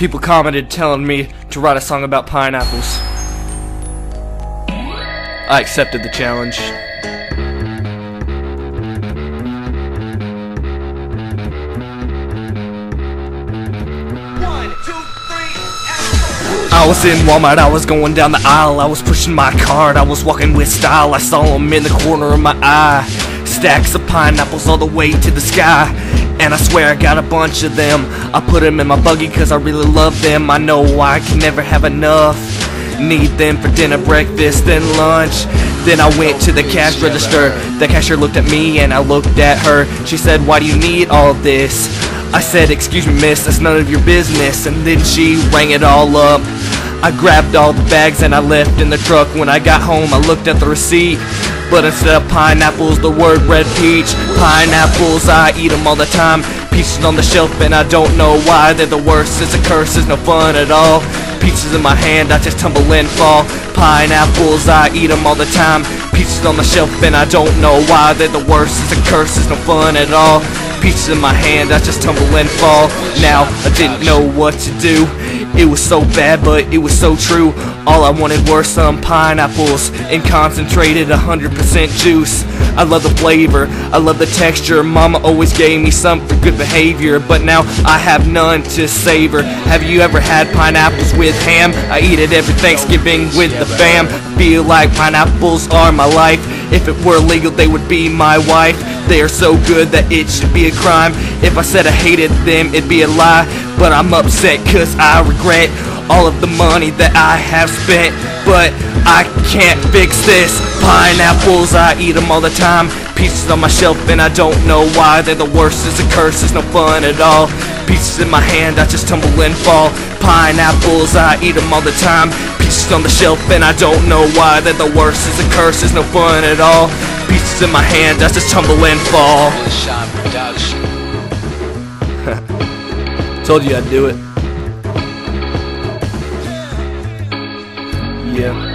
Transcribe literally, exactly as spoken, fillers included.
people commented telling me to write a song about pineapples. I accepted the challenge. I was in Walmart, I was going down the aisle, I was pushing my cart, I was walking with style. I saw them in the corner of my eye, stacks of pineapples all the way to the sky. And I swear I got a bunch of them. I put them in my buggy cause I really love them. I know I can never have enough. Need them for dinner, breakfast, then lunch. Then I went to the cash register. The cashier looked at me and I looked at her. She said, "Why do you need all this?" I said, "Excuse me miss, that's none of your business." And then she rang it all up. I grabbed all the bags and I left in the truck. When I got home I looked at the receipt, but instead of pineapples the word read peach. Pineapples, I eat them all the time. Peaches on the shelf and I don't know why. They're the worst, it's a curse, it's no fun at all. Peaches in my hand, I just tumble and fall. Pineapples, I eat them all the time. Peaches on the shelf and I don't know why. They're the worst, it's a curse, it's no fun at all. Peaches in my hand, I just tumble and fall. Now, I didn't know what to do. It was so bad, but it was so true. All I wanted were some pineapples and concentrated one hundred percent juice. I love the flavor, I love the texture. Mama always gave me some for good behavior, but now I have none to savor. Have you ever had pineapples with ham? I eat it every Thanksgiving with the fam. I feel like pineapples are my life. If it were legal, they would be my wife. They are so good that it should be a crime. If I said I hated them, it'd be a lie. But I'm upset cause I regret all of the money that I have spent. But I can't fix this. Pineapples, I eat them all the time. Peaches on my shelf and I don't know why. They're the worst, it's a curse, it's no fun at all. Peaches in my hand, I just tumble and fall. Pineapples, I eat them all the time. Peaches on the shelf and I don't know why. They're the worst, it's a curse, it's no fun at all. Peaches in my hand, I just tumble and fall. Told you I'd do it. Yeah.